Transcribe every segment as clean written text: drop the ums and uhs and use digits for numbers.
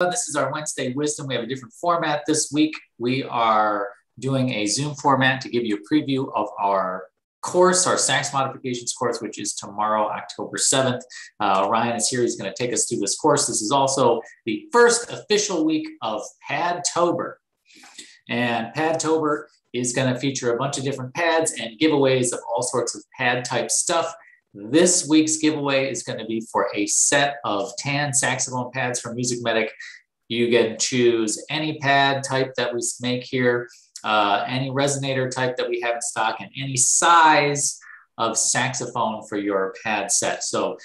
This is our Wednesday Wisdom. We have a different format this week. We are doing a Zoom format to give you a preview of our course, our sax modifications course, which is tomorrow, October 7th. Ryan is here. He's going to take us through this course. This is also the first official week of Padtober. And Padtober is going to feature a bunch of different pads and giveaways of all sorts of pad type stuff. This week's giveaway is going to be for a set of tan saxophone pads from Music Medic. You can choose any pad type that we make here, any resonator type that we have in stock, and any size of saxophone for your pad set. So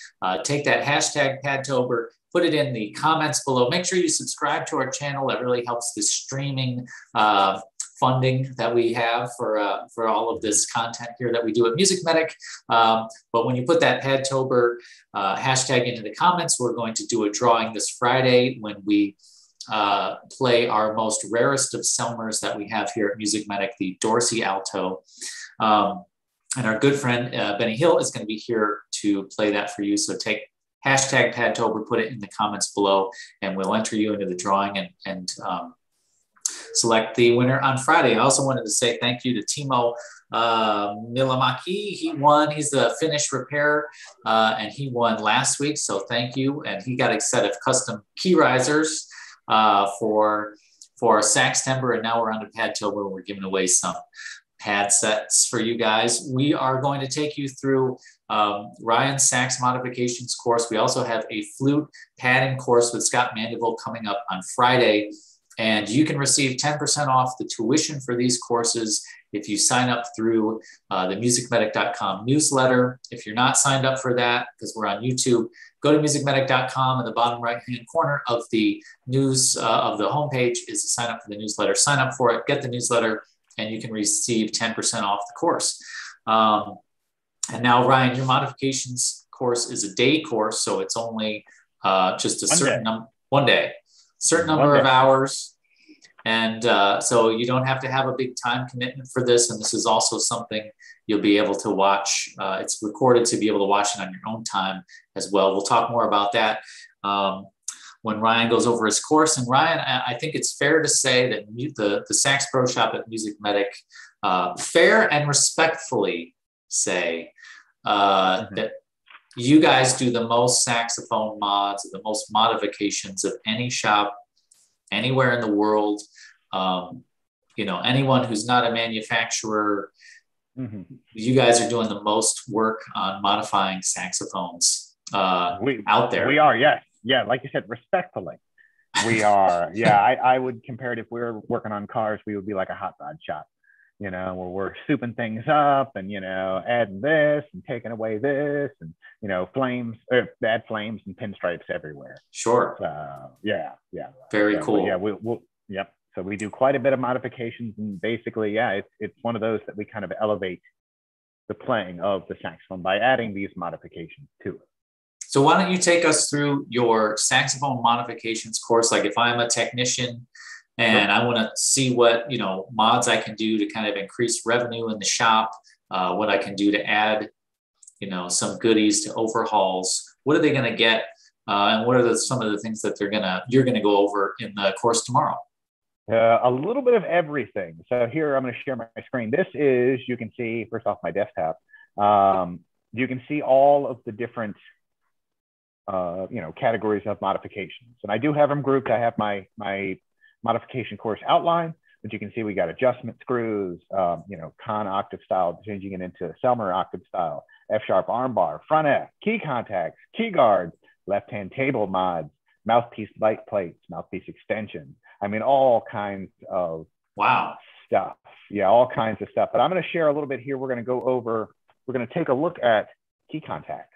take that hashtag Padtober, put it in the comments below. Make sure you subscribe to our channel. That really helps the streaming funding that we have for all of this content here that we do at Music Medic. But when you put that Padtober hashtag into the comments, we're going to do a drawing this Friday when we play our most rarest of Selmers that we have here at Music Medic, the Dorsey Alto. And our good friend Benny Hill is going to be here to play that for you. So take hashtag Padtober, put it in the comments below, and we'll enter you into the drawing and select the winner on Friday. I also wanted to say thank you to Timo Milamaki. He won. He's the Finnish repairer, and he won last week. So thank you. And he got a set of custom key risers for Saxtember. And now we're on to Padtober. We're giving away some pad sets for you guys. We are going to take you through Ryan's sax modifications course. We also have a flute padding course with Scott Mandeville coming up on Friday. And you can receive 10% off the tuition for these courses if you sign up through the musicmedic.com newsletter. If you're not signed up for that, because we're on YouTube, go to musicmedic.com. In the bottom right-hand corner of the news of the homepage is to sign up for the newsletter. Sign up for it, get the newsletter, and you can receive 10% off the course. And now, Ryan, your modifications course is a day course, so it's only just a certain number, one day, certain number of hours. And so you don't have to have a big time commitment for this. And this is also something you'll be able to watch. It's recorded to be able to watch it on your own time as well. We'll talk more about that when Ryan goes over his course. And Ryan, I think it's fair to say that the Sax Pro Shop at Music Medic fair and respectfully say that you guys do the most saxophone mods, the most modifications of any shop anywhere in the world. You know, anyone who's not a manufacturer, you guys are doing the most work on modifying saxophones out there. We are, yes. Yeah, like you said, respectfully. We are. Yeah, I would compare it if we were working on cars, we would be like a hot rod shop. You know, where we're souping things up and, you know, adding this and taking away this and, you know, flames, add flames and pinstripes everywhere. Sure. So, yeah. Very cool. Yeah, we'll, so we do quite a bit of modifications, and basically, yeah, it's one of those that we kind of elevate the playing of the saxophone by adding these modifications to it. So why don't you take us through your saxophone modifications course? Like if I'm a technician, and I want to see what, you know, mods I can do to kind of increase revenue in the shop, what I can do to add, you know, some goodies to overhauls. What are they going to get? And what are some of the things that you're going to go over in the course tomorrow? A little bit of everything. So here I'm going to share my screen. This is, you can see, first off, my desktop. You can see all of the different you know, categories of modifications. And I do have them grouped. I have my modification course outline, but you can see we got adjustment screws, you know, con octave style, changing it into Selmer octave style, F-sharp armbar, front F, key contacts, key guards, left-hand table mods, mouthpiece light plates, mouthpiece extension. I mean, all kinds of stuff. Yeah, all kinds of stuff. But I'm going to share a little bit here. We're going to take a look at key contacts.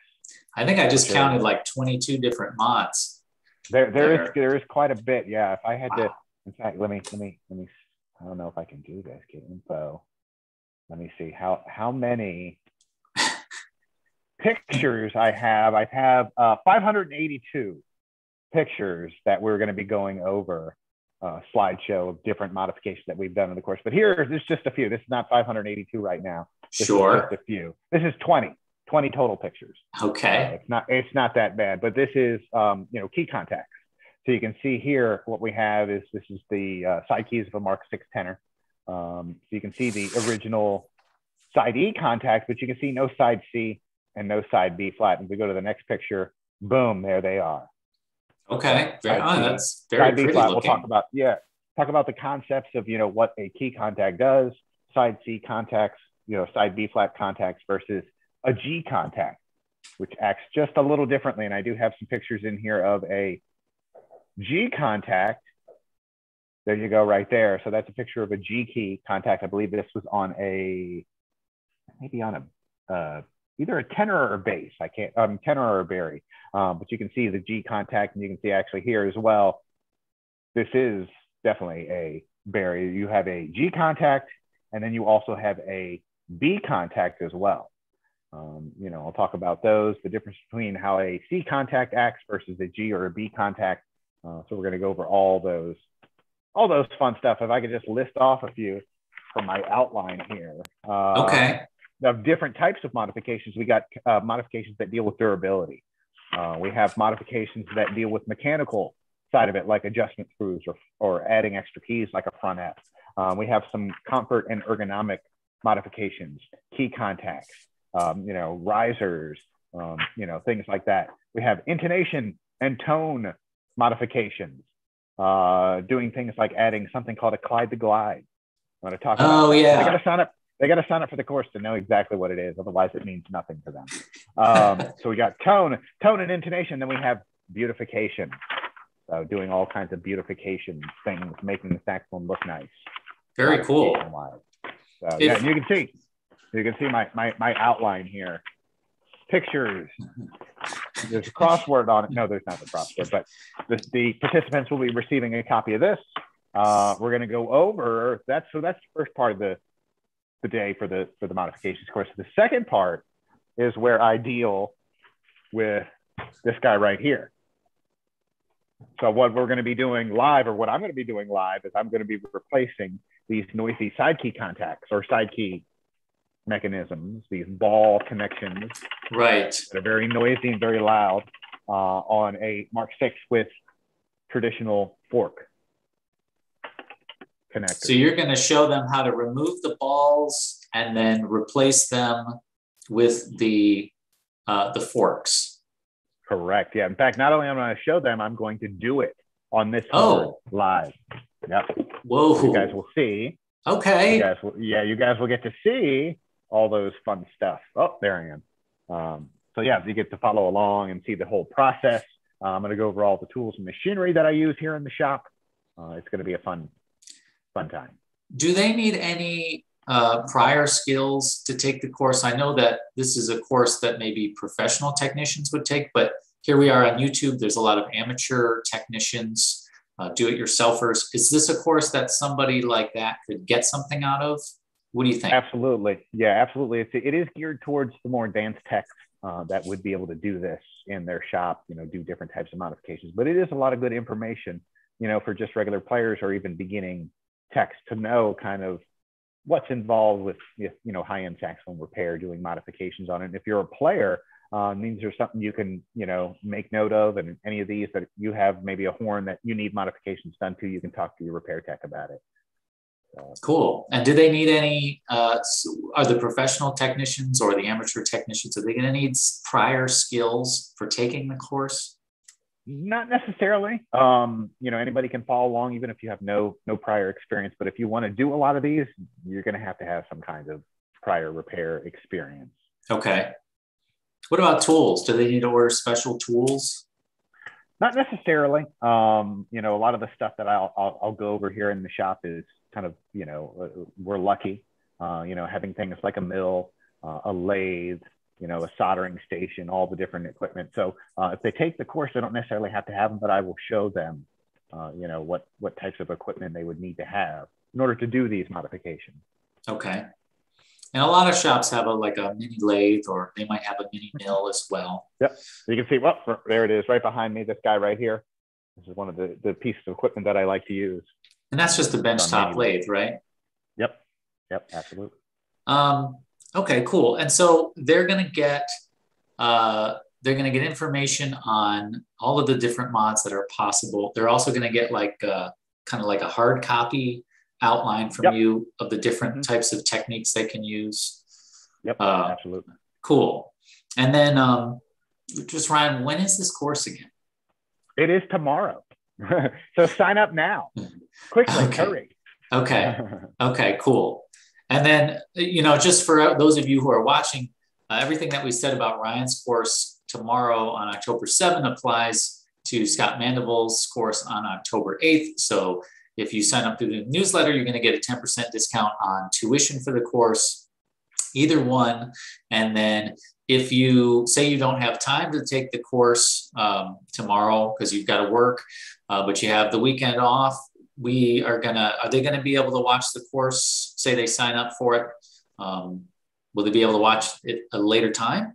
I think I just counted like 22 different mods. There is quite a bit. Yeah, if I had to. In fact, let me, I don't know if I can do this, get info. Let me see how many pictures I have. I have 582 pictures that we're going to be going over, slideshow of different modifications that we've done in the course. But here, there's just a few. This is not 582 right now. This is just a few. This is 20 total pictures. Okay. It's not that bad, but this is, you know, key contacts. So you can see here what we have is, this is the side keys of a Mark VI tenor. So you can see the original side E contact, but you can see no side C and no side B flat. And if we go to the next picture, boom, there they are. Okay, that's very pretty looking. We'll talk about, the concepts of, you know, what a key contact does, side C contacts, you know, side B flat contacts versus a G contact, which acts just a little differently. And I do have some pictures in here of a G contact. There you go, right there. So that's a picture of a G key contact. I believe this was on a, maybe on a, either a tenor or bass. I can't, tenor or Barry. But you can see the G contact, and you can see actually here as well, this is definitely a Barry. You have a G contact, and then you also have a B contact as well. You know, I'll talk about those, the difference between how a C contact acts versus a G or a B contact. So we're going to go over all those fun stuff. If I could just list off a few from my outline here. Okay. Of different types of modifications. We got modifications that deal with durability. We have modifications that deal with mechanical side of it, like adjustment screws or adding extra keys like a front F. We have some comfort and ergonomic modifications, key contacts, you know, risers, you know, things like that. We have intonation and tone modifications, doing things like adding something called a Clyde the Glide. I'm going to talk about I got to sign up. They got to sign up for the course to know exactly what it is. Otherwise, it means nothing to them. So we got tone and intonation. Then we have beautification. So doing all kinds of beautification things, making the saxophone look nice. Very cool. So, yeah, and you can see my outline here. Pictures. There's a crossword on it. No, there's not a crossword, but the participants will be receiving a copy of this. We're going to go over that. So that's the first part of the day for the modifications course. The second part is where I deal with this guy right here. So what we're going to be doing live, or what I'm going to be doing live, is I'm going to be replacing these noisy side key contacts or side key mechanisms, these ball connections, right, that are very noisy and very loud, on a Mark VI with traditional fork connectors. So you're going to show them how to remove the balls and then replace them with the forks. Correct. Yeah. In fact, not only am I going to show them, I'm going to do it on this live. Yep. Whoa. So you guys will see. Okay. You guys will get to see all those fun stuff. Oh, there I am. So yeah, you get to follow along and see the whole process. I'm going to go over all the tools and machinery that I use here in the shop. It's going to be a fun time. Do they need any prior skills to take the course? I know that this is a course that maybe professional technicians would take, but here we are on YouTube. There's a lot of amateur technicians, do-it-yourselfers. Is this a course that somebody like that could get something out of? What do you think? Absolutely. Yeah, absolutely. It is geared towards the more advanced techs that would be able to do this in their shop, you know, do different types of modifications. But it is a lot of good information, you know, for just regular players or even beginning techs to know kind of what's involved with, you know, high-end saxophone repair, doing modifications on it. And if you're a player, these are something you can, you know, make note of. And any of these that you have, maybe a horn that you need modifications done to, you can talk to your repair tech about it. Cool. And do they need any, are the professional technicians or the amateur technicians, are they going to need prior skills for taking the course? Not necessarily. You know, anybody can follow along, even if you have no prior experience. But if you want to do a lot of these, you're going to have some kind of prior repair experience. Okay. What about tools? Do they need to order special tools? Not necessarily. You know, a lot of the stuff that I'll go over here in the shop is kind of, you know, we're lucky, you know, having things like a mill, a lathe, you know, a soldering station, all the different equipment. So if they take the course, they don't necessarily have to have them, but I will show them, you know, what types of equipment they would need to have in order to do these modifications. Okay. And a lot of shops have like a mini lathe, or they might have a mini mill as well. Yep. You can see, well, there it is right behind me, this guy right here. This is one of the pieces of equipment that I like to use. And that's just the benchtop lathe, right? Yep. Yep, absolutely. Okay, cool. And so they're going to get they're going to get information on all of the different mods that are possible. They're also going to get like kind of like a hard copy outline from you of the different types of techniques they can use. Yep, absolutely. Cool. And then just Ryan, when is this course again? It is tomorrow. So sign up now. Quickly, hurry. Okay. Okay, cool. And then, you know, just for those of you who are watching, everything that we said about Ryan's course tomorrow on October 7 applies to Scott Mandeville's course on October 8th. So if you sign up through the newsletter, you're going to get a 10% discount on tuition for the course, either one. And then if you say you don't have time to take the course tomorrow because you've got to work, but you have the weekend off, we are going to, are they going to be able to watch the course? Say they sign up for it. Will they be able to watch it at a later time?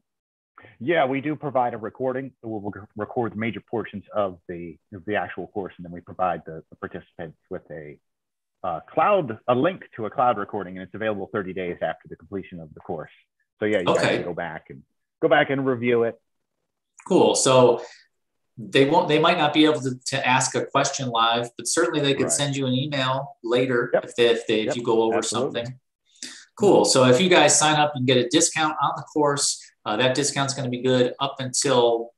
Yeah, we do provide a recording. We'll record major portions of the actual course, and then we provide the participants with a link to a cloud recording, and it's available 30 days after the completion of the course. So yeah, you can go back and review it. Cool. So they won't, they might not be able to ask a question live, but certainly they could send you an email later if you go over something. Cool. So if you guys sign up and get a discount on the course, that discount's going to be good up until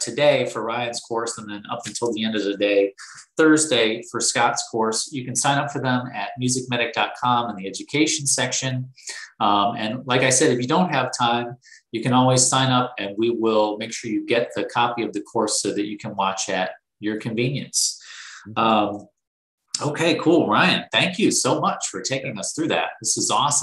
today for Ryan's course, and then up until the end of the day, Thursday, for Scott's course. You can sign up for them at musicmedic.com in the education section. And like I said, if you don't have time, you can always sign up and we will make sure you get the copy of the course so that you can watch at your convenience. Okay, cool. Ryan, thank you so much for taking us through that. This is awesome.